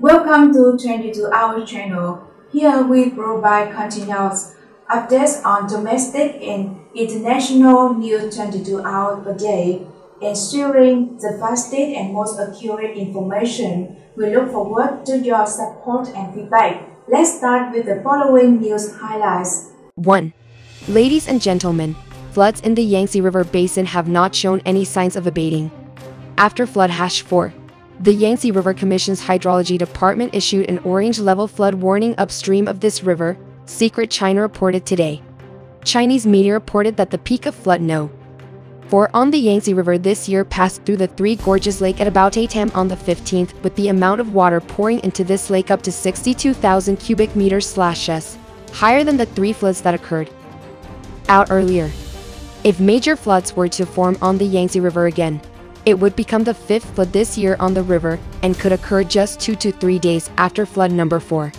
Welcome to 22-hour channel. Here we provide continuous updates on domestic and international news 22 hours per day, and sharing the fastest and most accurate information. We look forward to your support and feedback. Let's start with the following news highlights. 1. Ladies and gentlemen, floods in the Yangtze River basin have not shown any signs of abating. After flood #4, the Yangtze River Commission's Hydrology Department issued an orange level flood warning upstream of this river, Secret China reported today. Chinese media reported that the peak of flood No. 4 on the Yangtze River this year passed through the Three Gorges Lake at about 8 AM on the 15th, with the amount of water pouring into this lake up to 62,000 cubic meters/s, higher than the three floods that occurred out earlier. If major floods were to form on the Yangtze River again, it would become the 5th flood this year on the river and could occur just 2 to 3 days after flood number 4.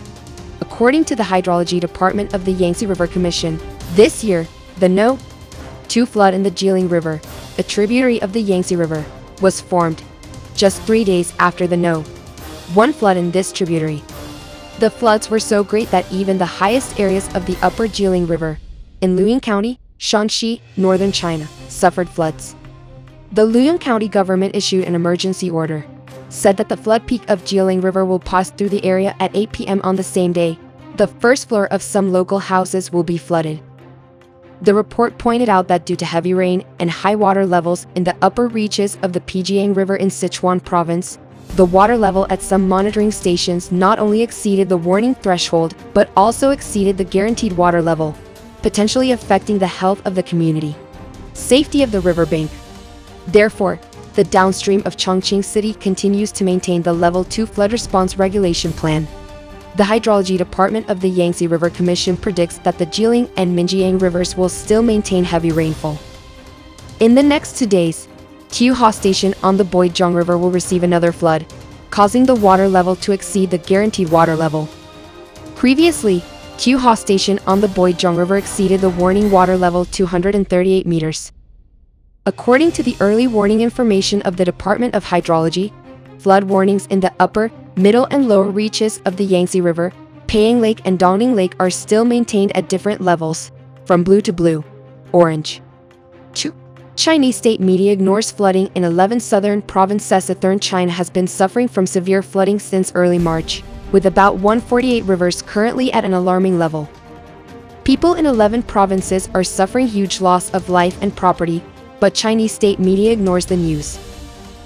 According to the Hydrology Department of the Yangtze River Commission, this year, the No. 2 flood in the Jialing River, a tributary of the Yangtze River, was formed just 3 days after the No. 1 flood in this tributary. The floods were so great that even the highest areas of the upper Jialing River, in Luoyang County, Shaanxi, northern China, suffered floods. The Luoyang County government issued an emergency order, said that the flood peak of Jialing River will pass through the area at 8 PM on the same day. The first floor of some local houses will be flooded. The report pointed out that due to heavy rain and high water levels in the upper reaches of the Pijiang River in Sichuan Province, the water level at some monitoring stations not only exceeded the warning threshold but also exceeded the guaranteed water level, potentially affecting the health of the community, safety of the riverbank. Therefore, the downstream of Chongqing City continues to maintain the Level 2 Flood Response Regulation Plan. The Hydrology Department of the Yangtze River Commission predicts that the Jialing and Minjiang rivers will still maintain heavy rainfall. In the next 2 days, Qihao Station on the Boijiang River will receive another flood, causing the water level to exceed the guaranteed water level. Previously, Qihao Station on the Boijiang River exceeded the warning water level 238 meters. According to the early warning information of the Department of Hydrology, flood warnings in the upper, middle and lower reaches of the Yangtze River, Poyang Lake and Dongting Lake are still maintained at different levels, from blue to blue, orange. 2. Chinese state media ignores flooding in 11 southern provinces. Southern China has been suffering from severe flooding since early March, with about 148 rivers currently at an alarming level. People in 11 provinces are suffering huge loss of life and property, but Chinese state media ignores the news.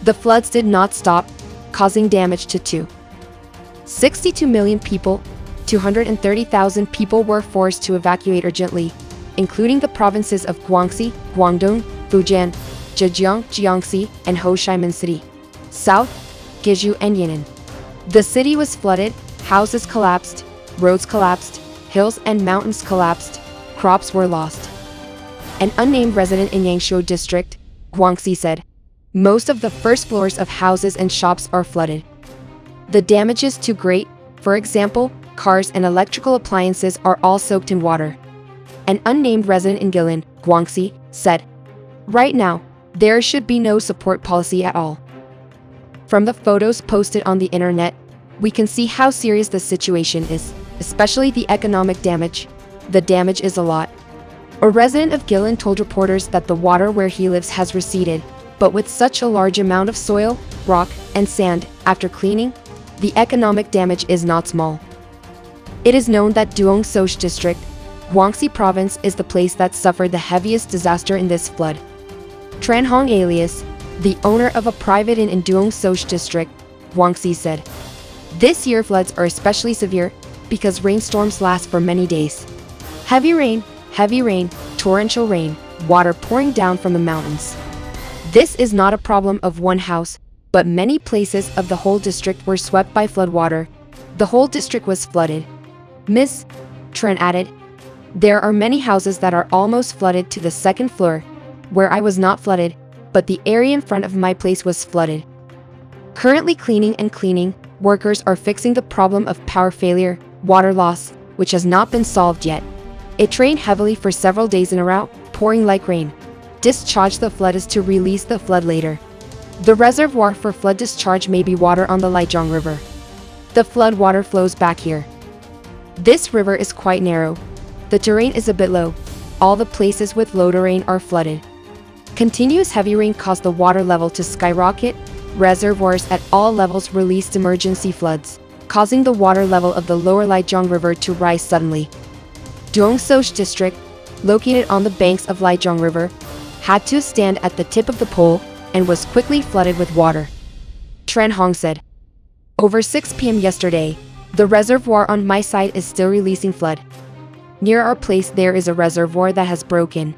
The floods did not stop, causing damage to 2.62 million people, 230,000 people were forced to evacuate urgently, including the provinces of Guangxi, Guangdong, Fujian, Zhejiang, Jiangxi, and Ho Chi Minh City, South, Guizhou and Yunnan. The city was flooded, houses collapsed, roads collapsed, hills and mountains collapsed, crops were lost. An unnamed resident in Yangshuo District, Guangxi said, most of the first floors of houses and shops are flooded. The damage is too great, for example, cars and electrical appliances are all soaked in water. An unnamed resident in Guilin, Guangxi, said, right now, there should be no support policy at all. From the photos posted on the internet, we can see how serious the situation is, especially the economic damage. The damage is a lot. A resident of Guilin told reporters that the water where he lives has receded, but with such a large amount of soil, rock, and sand, after cleaning, the economic damage is not small. It is known that Duong So District, Guangxi Province is the place that suffered the heaviest disaster in this flood. Tran Hong alias, the owner of a private inn in Duong So District, Guangxi said, this year floods are especially severe because rainstorms last for many days. Heavy rain, torrential rain, water pouring down from the mountains. This is not a problem of one house, but many places of the whole district were swept by floodwater. The whole district was flooded. Ms. Tran added, there are many houses that are almost flooded to the second floor, where I was not flooded, but the area in front of my place was flooded. Currently cleaning, workers are fixing the problem of power failure, water loss, which has not been solved yet. It rained heavily for several days in a row, pouring like rain. Discharge the flood is to release the flood later. The reservoir for flood discharge may be water on the Lijiang River. The flood water flows back here. This river is quite narrow. The terrain is a bit low. All the places with low terrain are flooded. Continuous heavy rain caused the water level to skyrocket. Reservoirs at all levels released emergency floods, causing the water level of the lower Lijiang River to rise suddenly. Zhongzhou District, located on the banks of Lijiang River, had to stand at the tip of the pole and was quickly flooded with water. Tran Hong said, "Over 6 p.m. yesterday, the reservoir on my side is still releasing flood. Near our place there is a reservoir that has broken.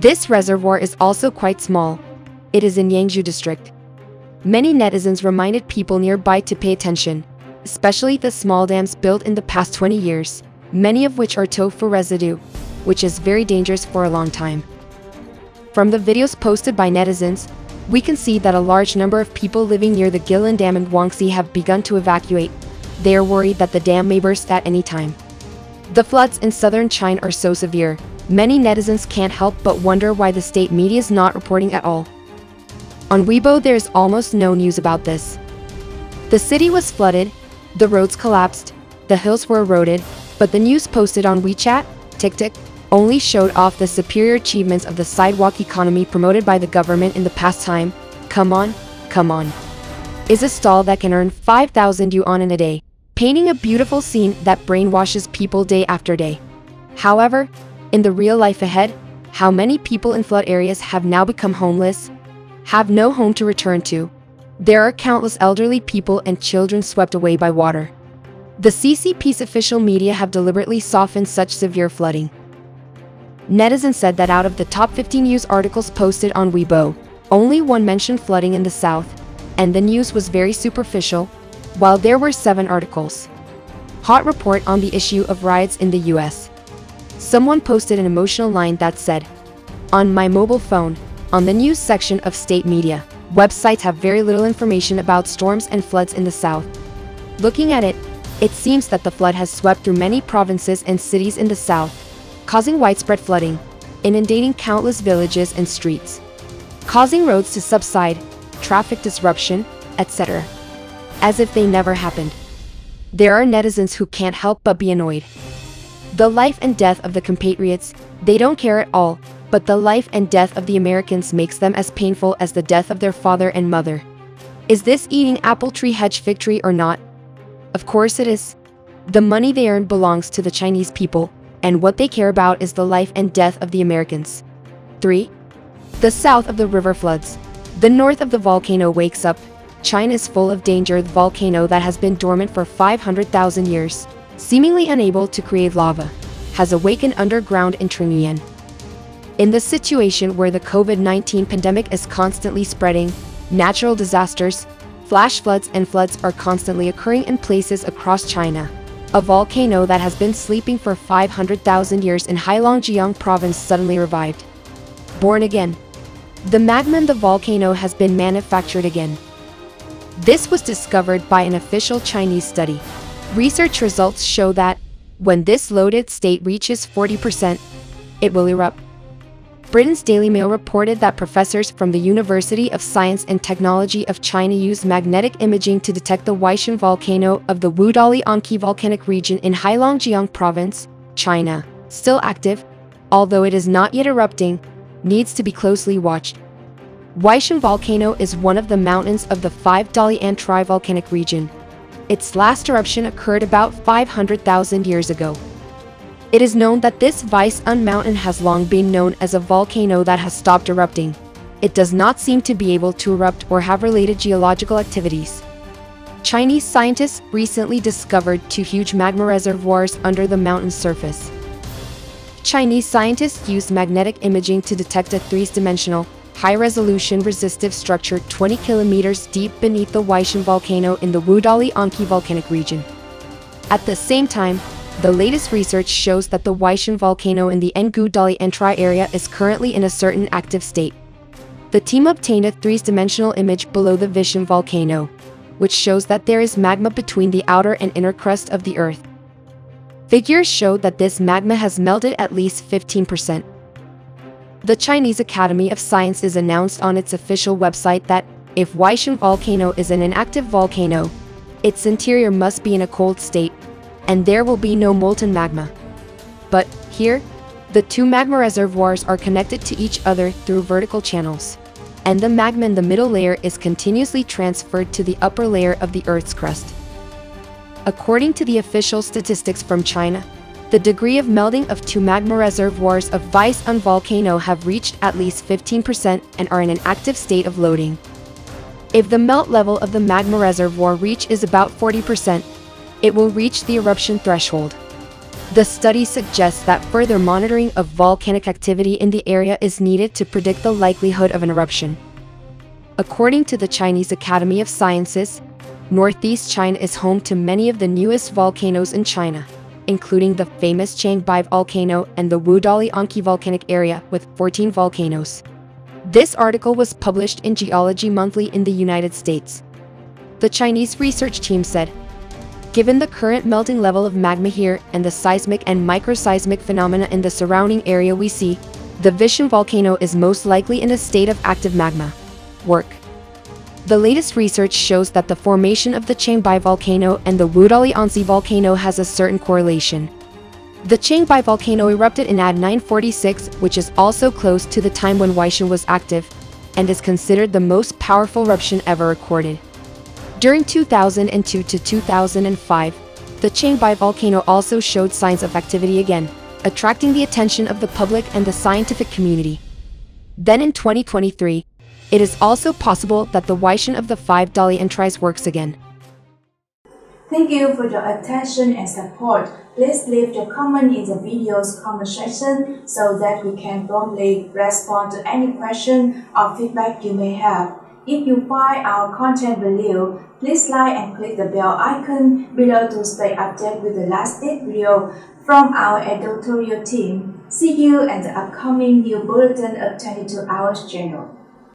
This reservoir is also quite small. It is in Yangzhou District. Many netizens reminded people nearby to pay attention, especially the small dams built in the past 20 years, many of which are tofu residue, which is very dangerous for a long time." From the videos posted by netizens, we can see that a large number of people living near the Guilin Dam in Guangxi have begun to evacuate. They are worried that the dam may burst at any time. The floods in southern China are so severe, many netizens can't help but wonder why the state media is not reporting at all. On Weibo there is almost no news about this. The city was flooded, the roads collapsed, the hills were eroded, but the news posted on WeChat, TikTok, only showed off the superior achievements of the sidewalk economy promoted by the government in the past time. Come on, come on. Is a stall that can earn 5,000 yuan in a day, painting a beautiful scene that brainwashes people day after day. However, in the real life ahead, how many people in flood areas have now become homeless, have no home to return to? There are countless elderly people and children swept away by water. The CCP's official media have deliberately softened such severe flooding. Netizens said that out of the top 15 news articles posted on Weibo, only one mentioned flooding in the south, and the news was very superficial, while there were 7 articles. Hot report on the issue of riots in the US. Someone posted an emotional line that said, "On my mobile phone, on the news section of state media, websites have very little information about storms and floods in the south. Looking at it, it seems that the flood has swept through many provinces and cities in the south, causing widespread flooding, inundating countless villages and streets, causing roads to subside, traffic disruption, etc. As if they never happened." There are netizens who can't help but be annoyed. The life and death of the compatriots, they don't care at all, but the life and death of the Americans makes them as painful as the death of their father and mother. Is this eating apple tree hedge fig tree or not? Of course it is. The money they earn belongs to the Chinese people, and what they care about is the life and death of the Americans. 3. The south of the river floods. The north of the volcano wakes up. China is full of danger. The volcano that has been dormant for 500,000 years, seemingly unable to create lava, has awakened underground in Tringyuan. In the situation where the COVID-19 pandemic is constantly spreading, natural disasters, flash floods and floods are constantly occurring in places across China. A volcano that has been sleeping for 500,000 years in Heilongjiang province suddenly revived. Born again. The magma in the volcano has been manufactured again. This was discovered by an official Chinese study. Research results show that, when this loaded state reaches 40%, it will erupt. Britain's Daily Mail reported that professors from the University of Science and Technology of China used magnetic imaging to detect the Weishan volcano of the Wudalianchi Volcanic Region in Heilongjiang Province, China, still active, although it is not yet erupting, needs to be closely watched. Weishan volcano is one of the mountains of the Dalian volcanic region. Its last eruption occurred about 500,000 years ago. It is known that this Weishan mountain has long been known as a volcano that has stopped erupting. It does not seem to be able to erupt or have related geological activities. Chinese scientists recently discovered 2 huge magma reservoirs under the mountain's surface. Chinese scientists used magnetic imaging to detect a 3-dimensional, high-resolution resistive structure 20 kilometers deep beneath the Weishan volcano in the Wudalianchi volcanic region. At the same time, the latest research shows that the Weishan volcano in the Wudalianchi area is currently in a certain active state. The team obtained a 3-dimensional image below the Weishan volcano, which shows that there is magma between the outer and inner crust of the earth. Figures show that this magma has melted at least 15%. The Chinese Academy of Sciences announced on its official website that, if Weishan volcano is an inactive volcano, Its interior must be in a cold state, and there will be no molten magma. But here, the two magma reservoirs are connected to each other through vertical channels, and the magma in the middle layer is continuously transferred to the upper layer of the Earth's crust. According to the official statistics from China, the degree of melting of two magma reservoirs of Weishan Volcano have reached at least 15% and are in an active state of loading. If the melt level of the magma reservoir reach is about 40%, it will reach the eruption threshold. The study suggests that further monitoring of volcanic activity in the area is needed to predict the likelihood of an eruption. According to the Chinese Academy of Sciences, Northeast China is home to many of the newest volcanoes in China, including the famous Changbai volcano and the Wudalianchi volcanic area with 14 volcanoes. This article was published in Geology Monthly in the United States. The Chinese research team said, "Given the current melting level of magma here and the seismic and microseismic phenomena in the surrounding area we see, the Weishan volcano is most likely in a state of active magma work." The latest research shows that the formation of the Changbai volcano and the Wudalianchi volcano has a certain correlation. The Changbai volcano erupted in at 946, which is also close to the time when Weishan was active, and is considered the most powerful eruption ever recorded. During 2002 to 2005, the Changbai volcano also showed signs of activity again, attracting the attention of the public and the scientific community. Then in 2023, it is also possible that the Weishan of the Five Dalian tries works again. Thank you for your attention and support. Please leave your comment in the video's comment section so that we can promptly respond to any question or feedback you may have. If you find our content value, please like and click the bell icon below to stay updated with the last video from our editorial team. See you at the upcoming new Bulletin of 22 Hours channel.